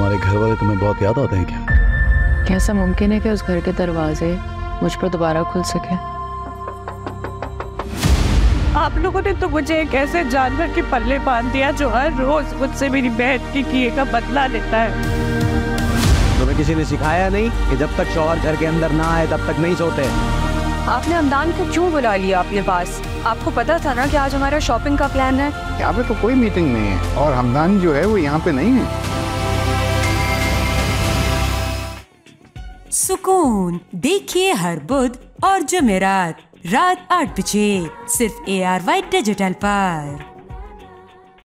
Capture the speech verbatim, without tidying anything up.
तुम्हारे घर वाले तुम्हें बहुत याद आते हैं क्या? कैसा मुमकिन है कि उस घर के दरवाजे मुझ पर दोबारा खुल सके? आप लोगों ने तो मुझे एक ऐसे जानवर के पल्ले बांध दिया जो हर रोज मुझसे मेरी बहन के किए का बदला लेता है। तुम्हें किसी ने सिखाया नहीं कि जब तक शौहर घर के अंदर ना आए तब तक नहीं सोते? आपने हमदान को क्यों बुला लिया अपने पास? आपको पता था ना कि आज हमारा शॉपिंग का प्लान है। यहाँ पे तो कोई मीटिंग नहीं है और हमदान जो है वो यहाँ पे नहीं है। सुकून देखिए हर बुध और जुमेरात रात आठ बजे सिर्फ ए आर वाई डिजिटल पर।